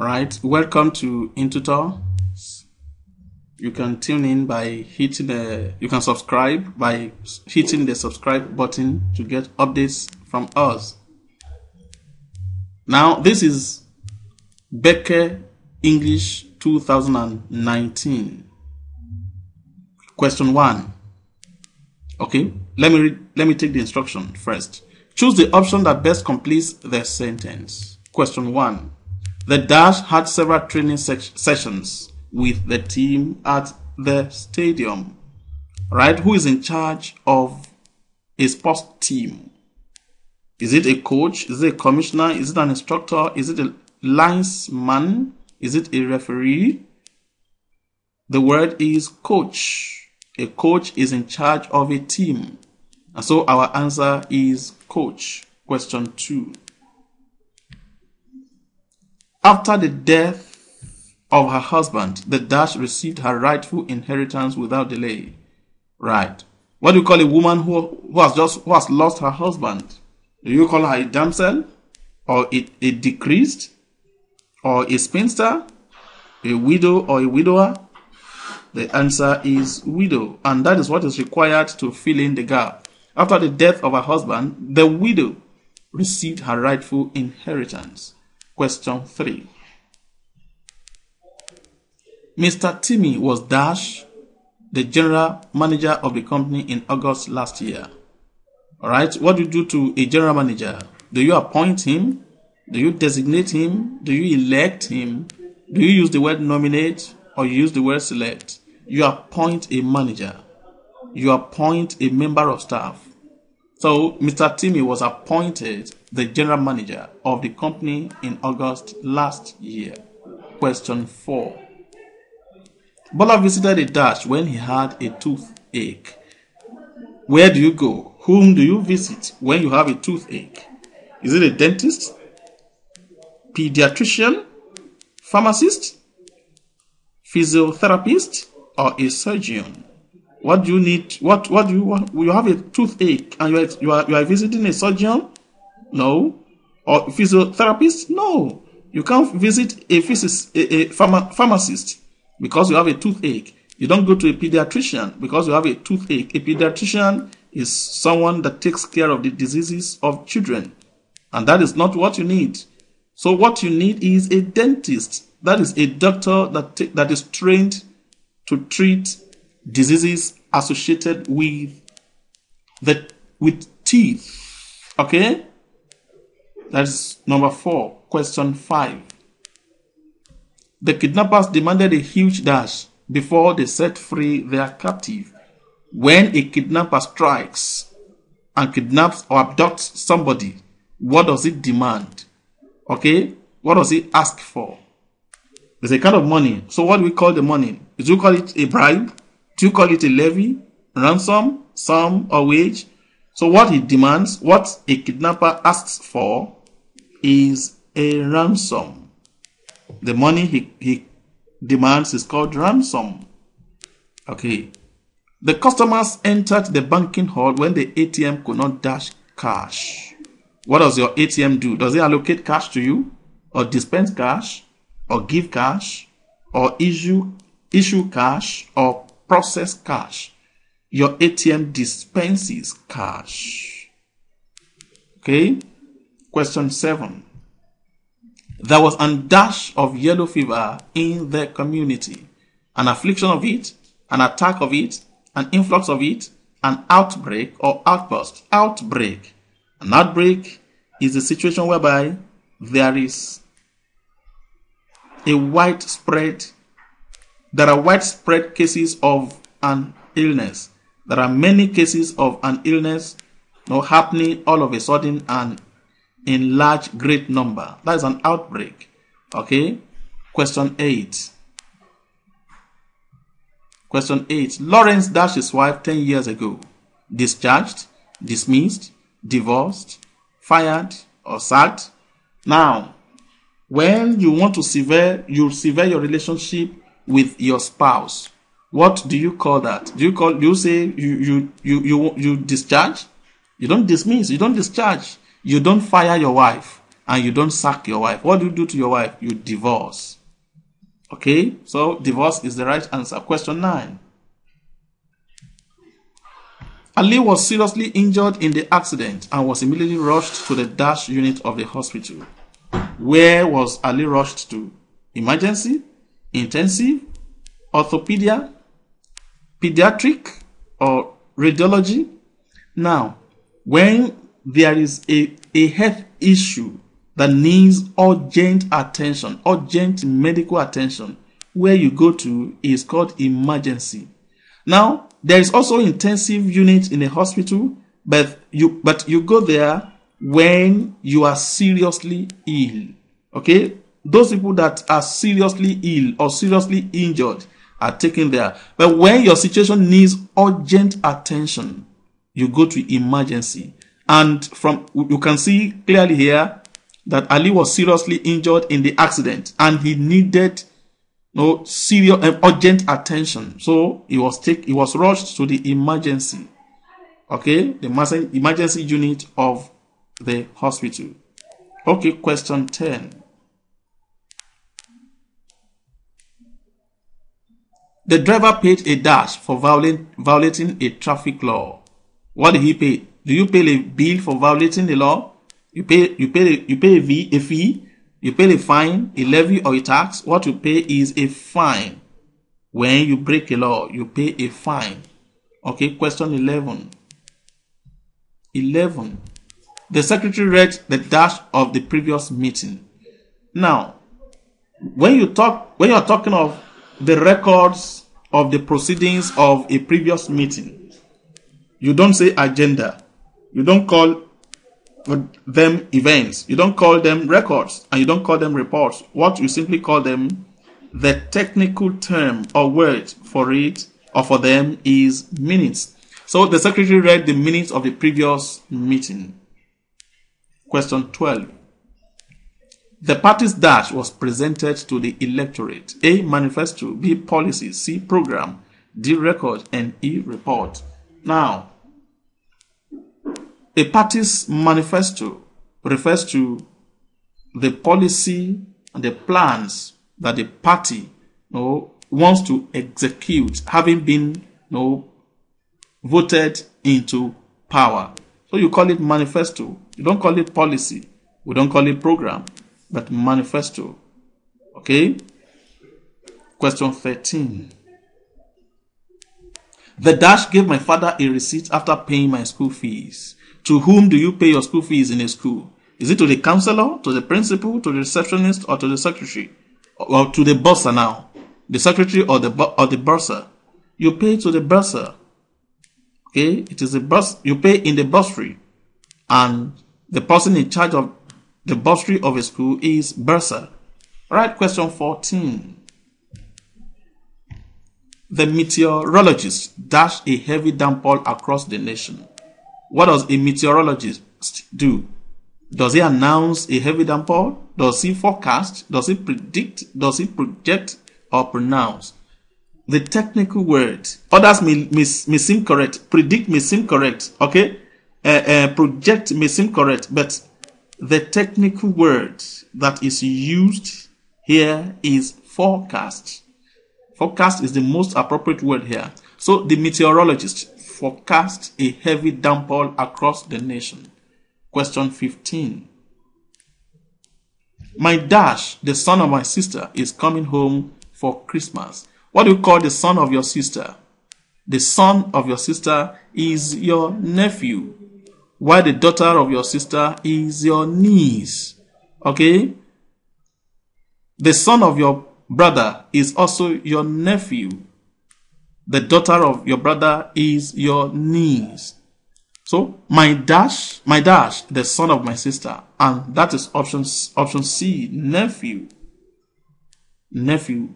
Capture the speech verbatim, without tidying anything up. All right, welcome to Intutor. You can tune in by hitting the, you can subscribe by hitting the subscribe button to get updates from us. Now, this is BECE English two thousand nineteen. Question one. Okay, let me read, let me take the instruction first. Choose the option that best completes the sentence. Question one. The dash had several training se sessions with the team at the stadium. Right? Who is in charge of a sports team? Is it a coach? Is it a commissioner? Is it an instructor? Is it a linesman? Is it a referee? The word is coach. A coach is in charge of a team. And so our answer is coach. Question two. After the death of her husband, the dash received her rightful inheritance without delay. Right. What do you call a woman who, who has just who has lost her husband? Do you call her a damsel? Or a, a decreased? Or a spinster? A widow or a widower? The answer is widow, and that is what is required to fill in the gap. After the death of her husband, the widow received her rightful inheritance. Question three. Mister Timmy was dash the general manager of the company in August last year. Alright, what do you do to a general manager? Do you appoint him? Do you designate him? Do you elect him? Do you use the word nominate or you use the word select? You appoint a manager. You appoint a member of staff. So, Mister Timmy was appointed the general manager of the company in August last year. Question four. Bola visited a dash when he had a toothache. Where do you go? Whom do you visit when you have a toothache? Is it a dentist? Pediatrician? Pharmacist? Physiotherapist? Or a surgeon? What do you need? What what do you want? You have a toothache and you are, you are you are visiting a surgeon? No. Or physiotherapist? No. You can't visit a physis, a, a pharma, pharmacist because you have a toothache. You don't go to a pediatrician because you have a toothache. A pediatrician is someone that takes care of the diseases of children, and that is not what you need. So what you need is a dentist. That is a doctor that that is trained to treat diseases associated with the with teeth. Okay, that's number four. Question five. The kidnappers demanded a huge dash before they set free their captive. When a kidnapper strikes and kidnaps or abducts somebody, what does it demand? Okay, what does it ask for? There's a kind of money. So what do we call the money? Do you call it a bribe? Do you call it a levy, ransom, sum, or wage? So what he demands, what a kidnapper asks for, is a ransom. The money he, he demands is called ransom. Okay. The customers entered the banking hall when the A T M could not dash cash. What does your A T M do? Does it allocate cash to you? Or dispense cash? Or give cash? Or issue, issue cash? Or process cash? Your A T M dispenses cash. Okay. Question seven. There was a dash of yellow fever in the community. An affliction of it, an attack of it, an influx of it, an outbreak or outburst. Outbreak. An outbreak is a situation whereby there is a widespread There are widespread cases of an illness. There are many cases of an illness now happening all of a sudden and in large, great number. That is an outbreak. Okay. Question eight. Question eight. Lawrence dashed his wife ten years ago. Discharged, dismissed, divorced, fired, or sacked. Now, when you want to sever, you sever your relationship with your spouse. What do you call that? Do you call? Do you say you you you you you discharge? You don't dismiss. You don't discharge. You don't fire your wife. and you don't sack your wife, what do you do to your wife? You divorce. Okay, so divorce is the right answer. Question nine. Ali was seriously injured in the accident and was immediately rushed to the dash unit of the hospital. Where was Ali rushed to? Emergency, intensive, orthopedia, pediatric, or radiology? Now, when there is a, a health issue that needs urgent attention, urgent medical attention, where you go to is called emergency. Now, there is also intensive unit in a hospital, but you but you go there when you are seriously ill. Okay, those people that are seriously ill or seriously injured are taken there. But when your situation needs urgent attention, you go to emergency. And from you can see clearly here that Ali was seriously injured in the accident, and he needed no serious and urgent attention, so he was take he was rushed to the emergency. Okay, the emergency unit of the hospital. Okay, question ten. The driver paid a dash for violate, violating a traffic law. What did he pay? Do you pay a bill for violating the law? You pay you pay you pay a fee, a fee. You pay a fine, a levy, or a tax. What you pay is a fine. When you break a law, you pay a fine. Okay, question eleven. eleven. The secretary read the dash of the previous meeting. Now, when you talk, when you are talking of the records of the proceedings of a previous meeting, you don't say agenda. You don't call them events, you don't call them records, and you don't call them reports. What you simply call them, the technical term or word for it or for them is minutes. So the secretary read the minutes of the previous meeting. Question twelve. The party's dash was presented to the electorate. A, manifesto, B, policy, C, program, D, record, and E, report. Now, a party's manifesto refers to the policy and the plans that the party you know, wants to execute, having been you know, voted into power. So you call it manifesto. You don't call it policy. We don't call it program, but manifesto. Okay? Question thirteen. The dash gave my father a receipt after paying my school fees. To whom do you pay your school fees in a school? Is it to the counselor, to the principal, to the receptionist, or to the secretary? Or to the bursar now? The secretary or the or the bursar? You pay to the bursar. Okay, it is the burs. You pay in the bursary, and the person in charge of the bursary of a school is bursar. All right, question fourteen. The meteorologist dashed a heavy downpour across the nation. What does a meteorologist do? Does he announce a heavy downpour? Does he forecast? Does he predict? Does he project or pronounce? The technical word. Others may, may, may seem correct. Predict may seem correct. Okay? Uh, uh, project may seem correct. But the technical word that is used here is forecast. Forecast is the most appropriate word here. So the meteorologist forecast a heavy downpour across the nation. Question fifteen. My dash, the son of my sister, is coming home for Christmas. What do you call the son of your sister? The son of your sister is your nephew, while the daughter of your sister is your niece. Okay? The son of your brother is also your nephew. The daughter of your brother is your niece. So, my dash, my dash, the son of my sister. And that is option, option C, nephew. Nephew.